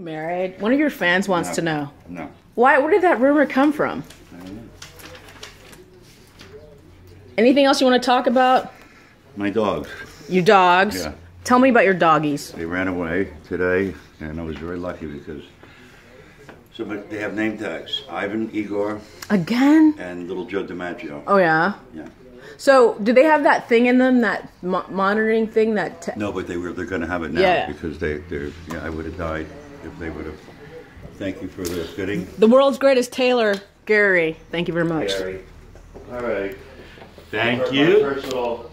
married? One of your fans wants to know. No. Why? Where did that rumor come from? I don't know. Anything else you want to talk about? My dogs. Your dogs? Yeah. Tell me about your doggies. They ran away today, and I was very lucky because somebody, they have name tags. Ivan, Igor. Again? And little Joe DiMaggio. Oh, yeah? Yeah. So, do they have that thing in them, that monitoring thing? That no, but they're going to have it now because they're, I would have died if they would have. Thank you for the fitting. The world's greatest tailor, Gary. Thank you very much. Gary. All right. Thank you.